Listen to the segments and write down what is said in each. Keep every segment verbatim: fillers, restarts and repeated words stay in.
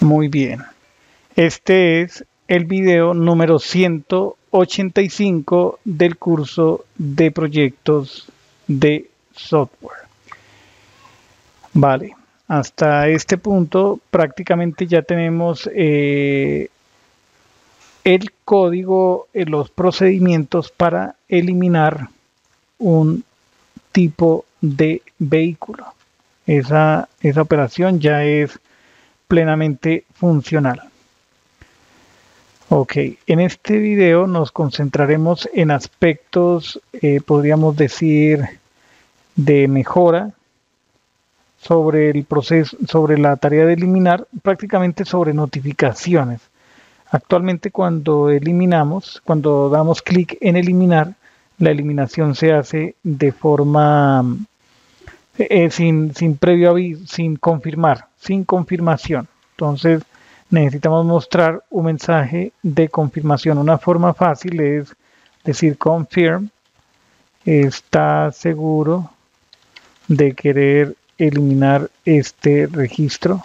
Muy bien, este es el video número ciento ochenta y cinco del curso de proyectos de software. Vale, hasta este punto prácticamente ya tenemos eh, el código, eh, los procedimientos para eliminar un tipo de vehículo. Esa, esa operación ya es plenamente funcional. Ok, en este video nos concentraremos en aspectos, eh, podríamos decir, de mejora sobre el proceso, sobre la tarea de eliminar, prácticamente sobre notificaciones. Actualmente, cuando eliminamos, cuando damos clic en eliminar, la eliminación se hace de forma eh, sin, sin previo aviso, sin confirmar, sin confirmación. Entonces, necesitamos mostrar un mensaje de confirmación. Una forma fácil es decir confirm. ¿Está seguro de querer eliminar este registro?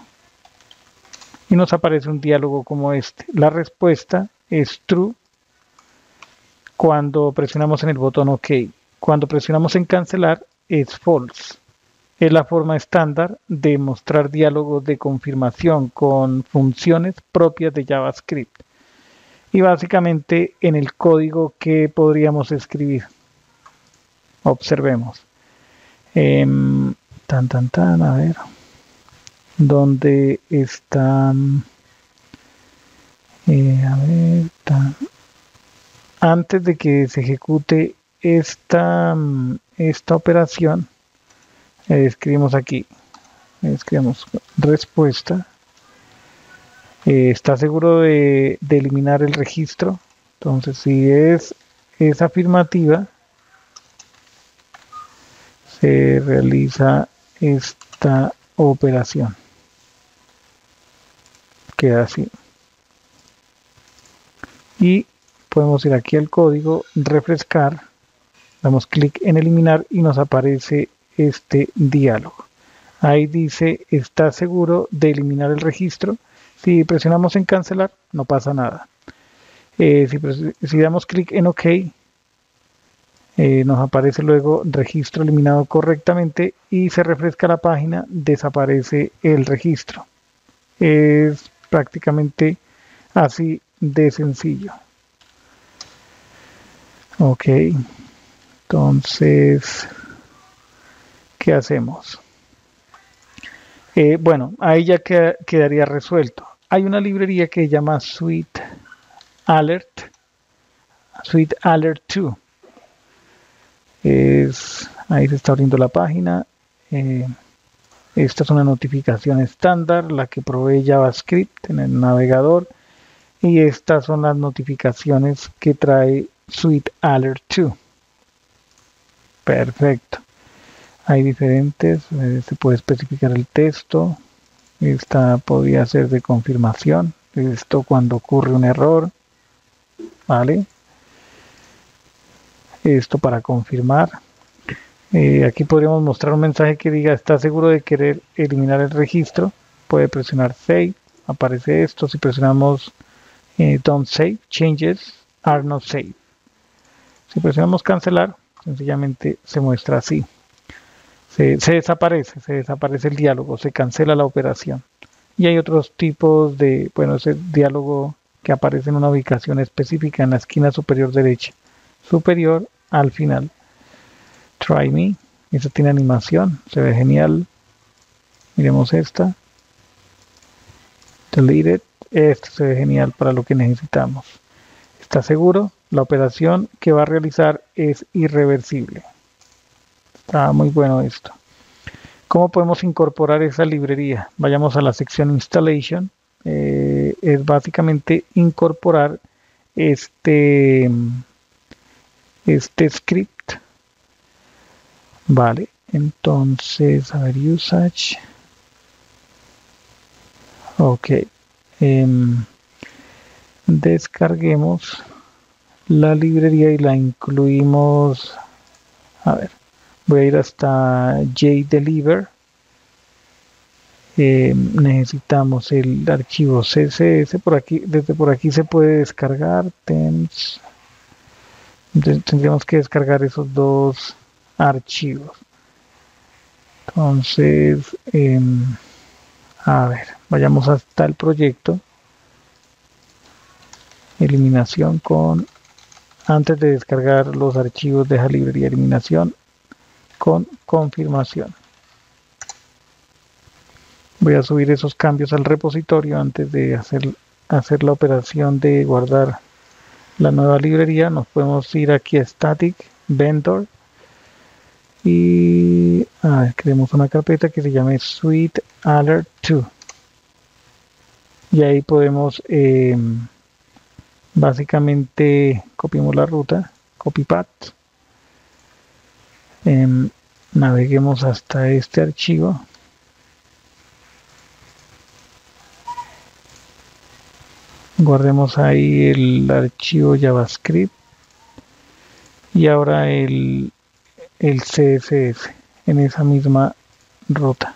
Y nos aparece un diálogo como este. La respuesta es true cuando presionamos en el botón OK. Cuando presionamos en cancelar es false. Es la forma estándar de mostrar diálogos de confirmación con funciones propias de JavaScript. Y básicamente en el código que podríamos escribir. Observemos. Eh, tan, tan, tan, a ver. ¿Dónde están? Eh, a ver. Tan. Antes de que se ejecute esta, esta operación, escribimos aquí, escribimos respuesta, eh, ¿está seguro de, de eliminar el registro? Entonces, si es, es afirmativa, se realiza esta operación. Queda así. Y podemos ir aquí al código, refrescar, damos clic en eliminar y nos aparece este diálogo. Ahí dice, ¿está seguro de eliminar el registro? Si presionamos en cancelar, no pasa nada. Eh, si, si damos clic en OK, eh, nos aparece luego registro eliminado correctamente y se refresca la página, desaparece el registro. Es prácticamente así de sencillo. Ok, entonces, ¿qué hacemos? Eh, bueno, ahí ya queda, quedaría resuelto. Hay una librería que se llama SweetAlert, SweetAlert2. Es, ahí se está abriendo la página. Eh, esta es una notificación estándar, la que provee JavaScript en el navegador. Y estas son las notificaciones que trae SweetAlert2. Perfecto. Hay diferentes, eh, se puede especificar el texto, esta podría ser de confirmación, esto cuando ocurre un error, ¿vale? Esto para confirmar. Eh, aquí podríamos mostrar un mensaje que diga, ¿está seguro de querer eliminar el registro? Puede presionar Save, aparece esto. Si presionamos eh, Don't Save, Changes are not saved. Si presionamos Cancelar, sencillamente se muestra así. Se, se desaparece, se desaparece el diálogo, se cancela la operación. Y hay otros tipos de, bueno, ese diálogo que aparece en una ubicación específica en la esquina superior derecha. Superior al final. Try Me, esta tiene animación, se ve genial. Miremos esta. Delete It, este se ve genial para lo que necesitamos. ¿Está seguro? La operación que va a realizar es irreversible. Está muy bueno esto. ¿Cómo podemos incorporar esa librería? Vayamos a la sección Installation. Eh, es básicamente incorporar este, este script. Vale, entonces, a ver, Usage. Ok. Eh, descarguemos la librería y la incluimos. A ver. Voy a ir hasta jsDelivr. Eh, necesitamos el archivo C S S. Por aquí, desde por aquí se puede descargar. Temps. Entonces, tendríamos que descargar esos dos archivos. Entonces, eh, a ver, vayamos hasta el proyecto. Eliminación con... Antes de descargar los archivos, deja librería eliminación con confirmación. Voy a subir esos cambios al repositorio antes de hacer, hacer la operación de guardar la nueva librería. Nos podemos ir aquí a Static, Vendor. Y a ver, creemos una carpeta que se llame SweetAlert two. Y ahí podemos... Eh, básicamente copiamos la ruta, copy path, eh, naveguemos hasta este archivo, guardemos ahí el archivo JavaScript y ahora el, el C S S en esa misma ruta.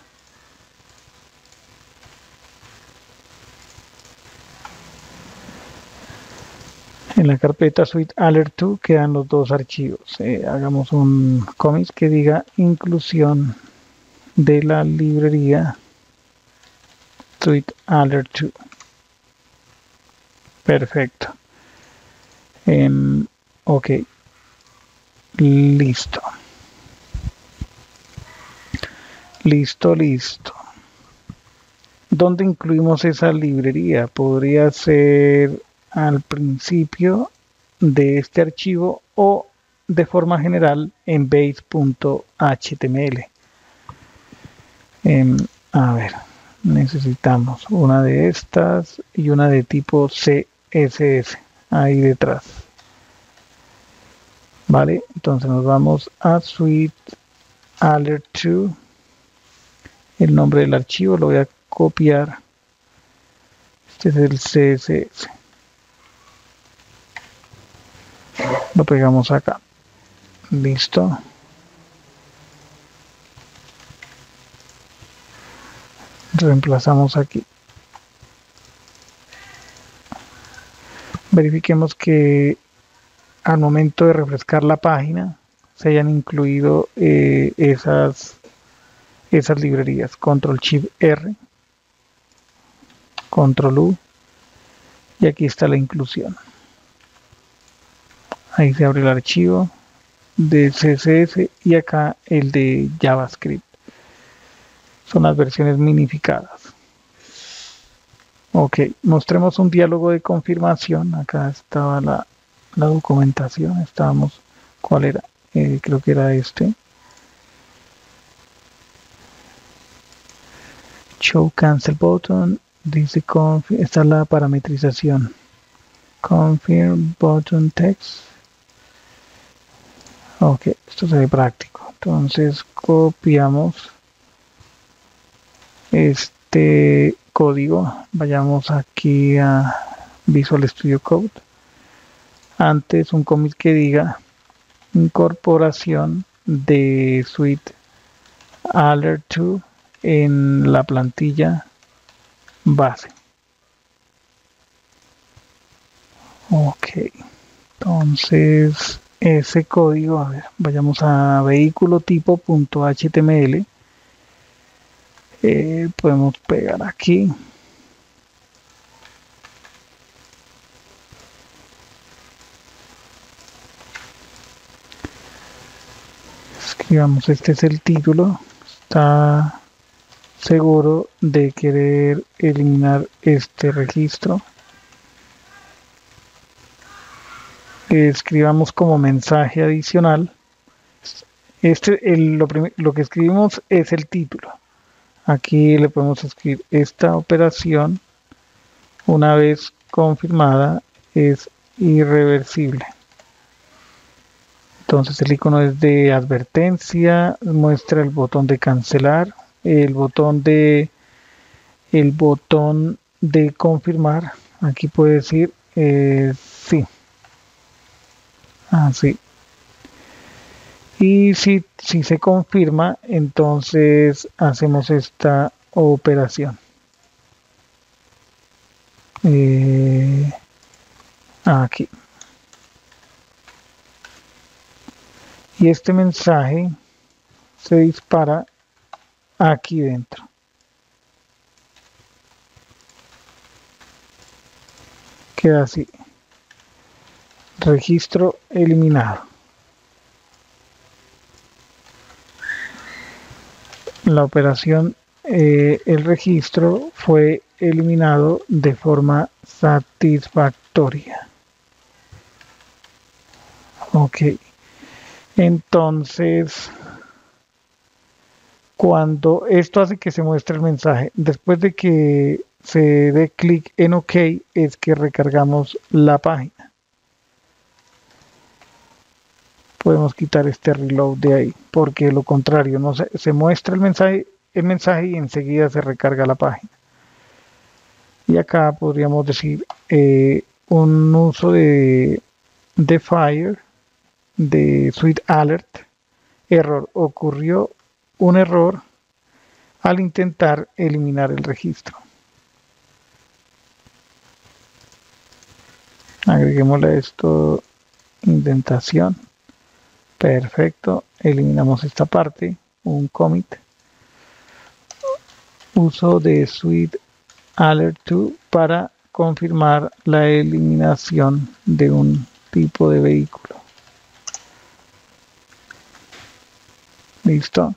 En la carpeta SweetAlert two quedan los dos archivos. Eh, hagamos un commit que diga inclusión de la librería SweetAlert two. Perfecto. Eh, ok. Listo. Listo, listo. ¿Dónde incluimos esa librería? Podría ser... al principio de este archivo o de forma general en base punto H T M L. Eh, a ver, necesitamos una de estas y una de tipo C S S ahí detrás. Vale, entonces nos vamos a SweetAlert two. El nombre del archivo lo voy a copiar. Este es el C S S. Lo pegamos acá. Listo. Reemplazamos aquí. Verifiquemos que al momento de refrescar la página se hayan incluido eh, esas, esas librerías. Control Shift R. Control U. Y aquí está la inclusión. Ahí se abre el archivo de C S S y acá el de JavaScript. Son las versiones minificadas. Ok, mostremos un diálogo de confirmación. Acá estaba la, la documentación. Estábamos, ¿cuál era? Eh, creo que era este. Show cancel button. Dice confirm. Esta es la parametrización. Confirm button text. Ok, esto se ve práctico. Entonces copiamos este código. Vayamos aquí a Visual Studio Code. Antes un commit que diga incorporación de SweetAlert two en la plantilla base. Ok, entonces... ese código, a ver, vayamos a vehículo tipo punto H T M L. Eh, podemos pegar aquí. Escribamos, este es el título. ¿Está seguro de querer eliminar este registro? Escribamos como mensaje adicional. Este, el, lo, lo que escribimos es el título. Aquí le podemos escribir esta operación, una vez confirmada, es irreversible. Entonces el icono es de advertencia, muestra el botón de cancelar, el botón de, el botón de confirmar. Aquí puede decir eh, sí. Así. Y si, si se confirma, entonces hacemos esta o operación. Eh, aquí. Y este mensaje se dispara aquí dentro. Queda así. Registro eliminado. La operación, eh, el registro fue eliminado de forma satisfactoria. Ok. Entonces, cuando esto hace que se muestre el mensaje, después de que se dé clic en OK, es que recargamos la página. Podemos quitar este reload de ahí, porque lo contrario, no se, se muestra el mensaje, el mensaje y enseguida se recarga la página. Y acá podríamos decir eh, un uso de, de Fire, de SweetAlert, error, ocurrió un error al intentar eliminar el registro. Agreguémosle a esto indentación. Perfecto, eliminamos esta parte, un commit. Uso de SweetAlert two para confirmar la eliminación de un tipo de vehículo. Listo.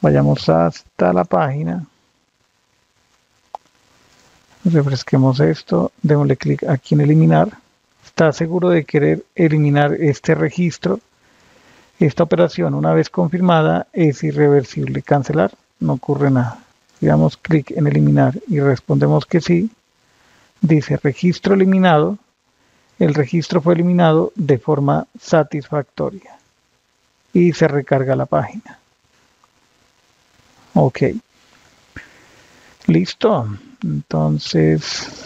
Vayamos hasta la página. Refresquemos esto. Démosle clic aquí en eliminar. ¿Está seguro de querer eliminar este registro? Esta operación, una vez confirmada, es irreversible. Cancelar, no ocurre nada. Le damos clic en eliminar y respondemos que sí. Dice registro eliminado. El registro fue eliminado de forma satisfactoria. Y se recarga la página. Ok. Listo. Entonces,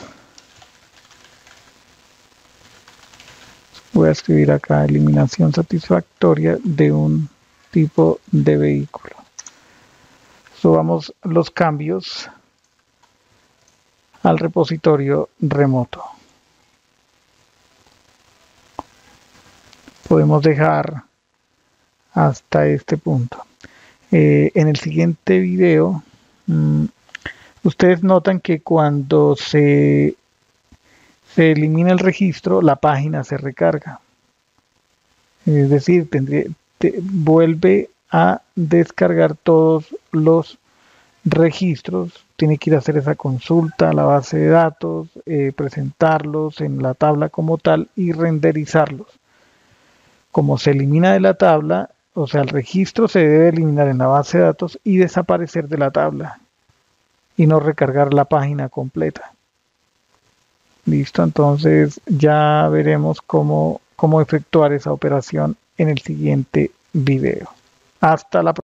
voy a escribir acá eliminación satisfactoria de un tipo de vehículo. Subamos los cambios al repositorio remoto. Podemos dejar hasta este punto. Eh, en el siguiente video, mmm, ustedes notan que cuando se, se elimina el registro, la página se recarga. Es decir, tendría, te, vuelve a descargar todos los registros. Tiene que ir a hacer esa consulta a la base de datos, eh, presentarlos en la tabla como tal y renderizarlos. Como se elimina de la tabla, o sea, el registro se debe eliminar en la base de datos y desaparecer de la tabla y no recargar la página completa. Listo, entonces ya veremos cómo, cómo efectuar esa operación en el siguiente video. Hasta la próxima.